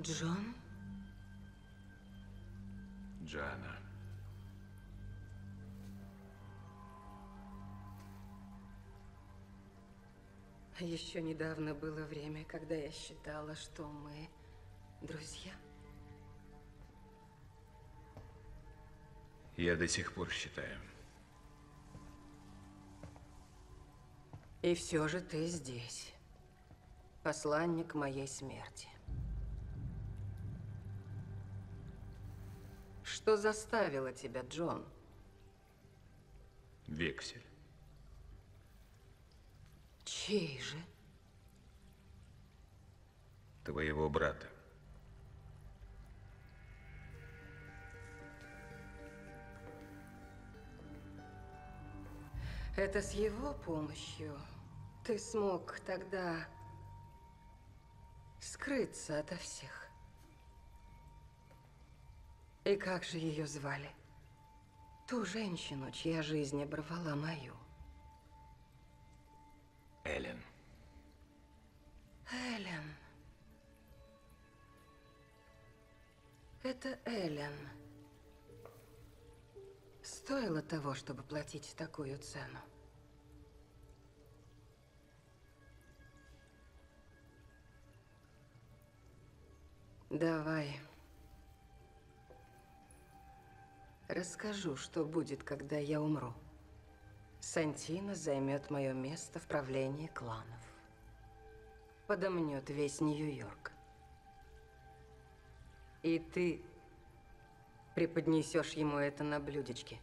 Джон? Джана. Еще недавно было время, когда я считала, что мы друзья. Я до сих пор считаю. И все же ты здесь, посланник моей смерти. Что заставило тебя, Джон? Вексель. Чей же? Твоего брата. Это с его помощью ты смог тогда скрыться ото всех. И как же ее звали? Ту женщину, чья жизнь оборвала мою. Хелен. Хелен. Это Хелен. Стоило того, чтобы платить такую цену. Давай. Расскажу, что будет, когда я умру. Сантино займет мое место в правлении кланов. Подомнет весь Нью-Йорк. И ты преподнесешь ему это на блюдечке.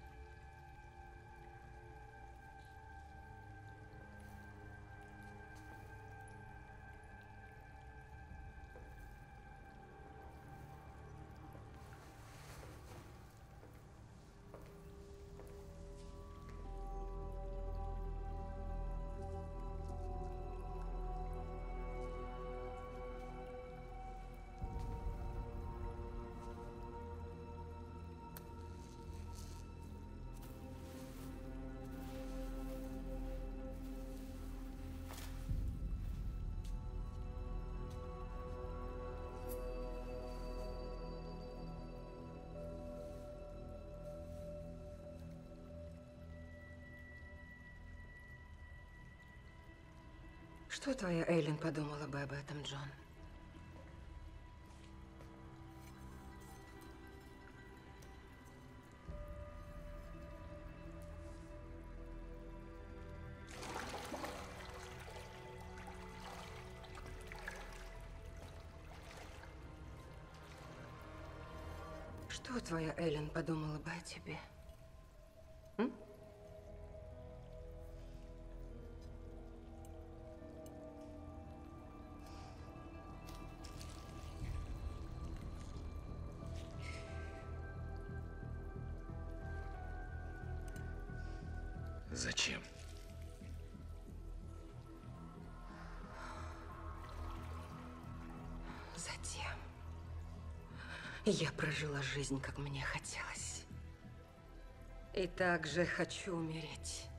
Что твоя Хелен подумала бы об этом, Джон? Что твоя Хелен подумала бы о тебе? Зачем? Затем. Я прожила жизнь, как мне хотелось. И также хочу умереть.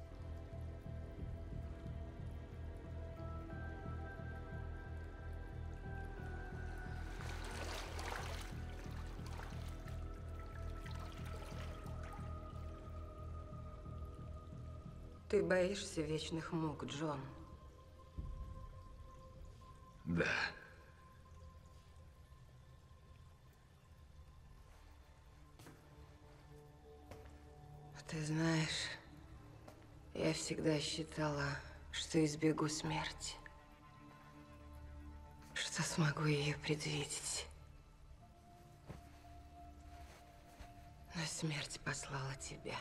Ты боишься вечных мук, Джон? Да. Ты знаешь, я всегда считала, что избегу смерти, что смогу ее предвидеть. Но смерть послала тебя.